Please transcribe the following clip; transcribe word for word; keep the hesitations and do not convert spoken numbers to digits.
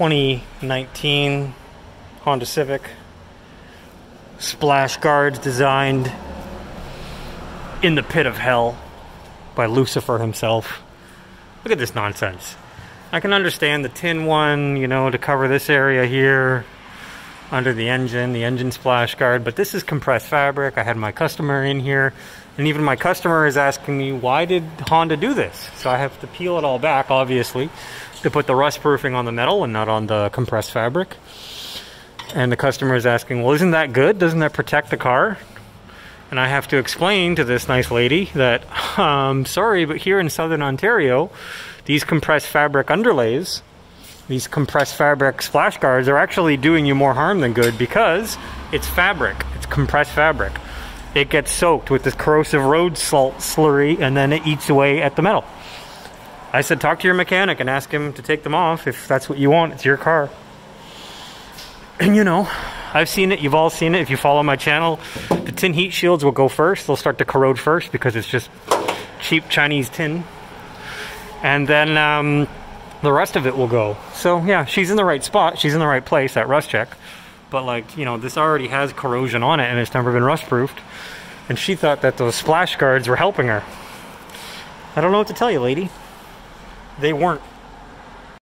twenty nineteen Honda Civic. Splash guards designed in the pit of hell by Lucifer himself. Look at this nonsense. I can understand the tin one, you know, to cover this area here under the engine, the engine splash guard, but this is compressed fabric. I had my customer in here, and even my customer is asking me, why did Honda do this? So I have to peel it all back, obviously, to put the rust proofing on the metal and not on the compressed fabric. And the customer is asking, well, isn't that good? Doesn't that protect the car? And I have to explain to this nice lady that, um, sorry, but here in Southern Ontario, these compressed fabric underlays, these compressed fabric splash guards are actually doing you more harm than good, because it's fabric, it's compressed fabric. It gets soaked with this corrosive road salt slurry, and then it eats away at the metal. I said, talk to your mechanic and ask him to take them off if that's what you want, it's your car. And you know, I've seen it, you've all seen it. If you follow my channel, the tin heat shields will go first. They'll start to corrode first because it's just cheap Chinese tin. And then um, the rest of it will go. So yeah, she's in the right spot. She's in the right place at RustCheck. But like, you know, this already has corrosion on it and it's never been rust proofed. And she thought that those splash guards were helping her. I don't know what to tell you, lady. They weren't.